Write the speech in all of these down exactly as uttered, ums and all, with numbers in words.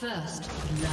First blood.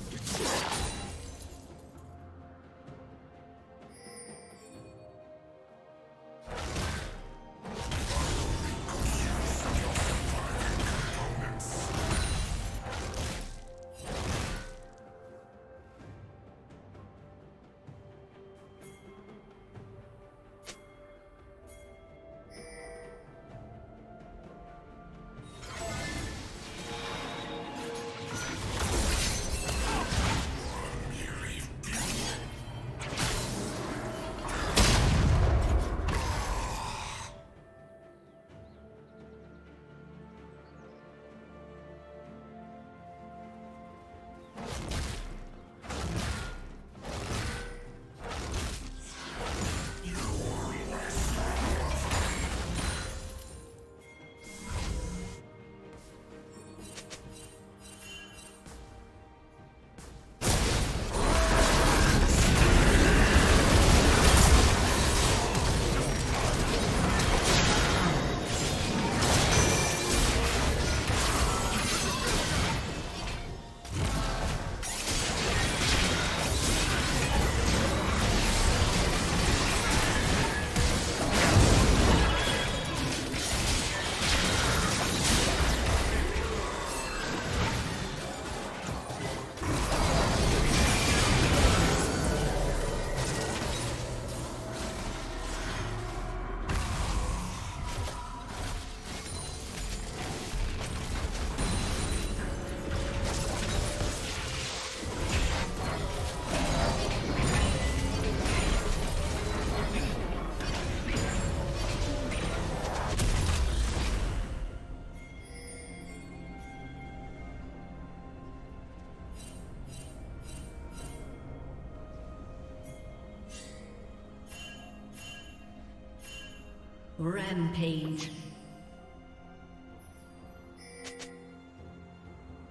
Rampage.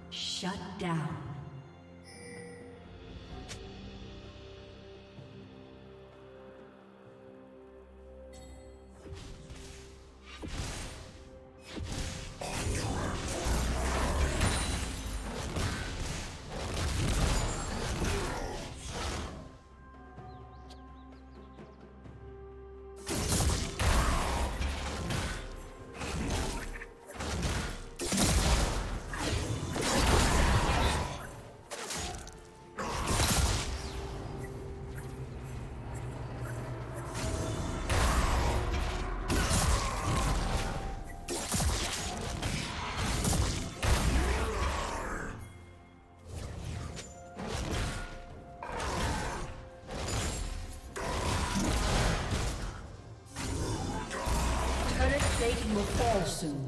Shut down. Satan will fall soon.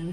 Blue